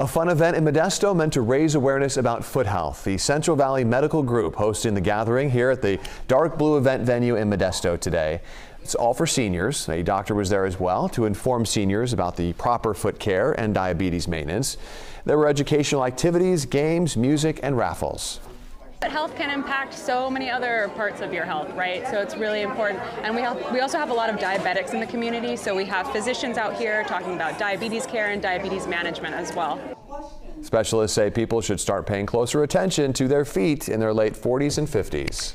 A fun event in Modesto meant to raise awareness about foot health. The Central Valley Medical Group hosting the gathering here at the Dark Blue event venue in Modesto today. It's all for seniors. A doctor was there as well to inform seniors about the proper foot care and diabetes maintenance. There were educational activities, games, music, and raffles. But health can impact so many other parts of your health, right? So it's really important. And we also have a lot of diabetics in the community, so we have physicians out here talking about diabetes care and diabetes management as well. Specialists say people should start paying closer attention to their feet in their late 40s and 50s.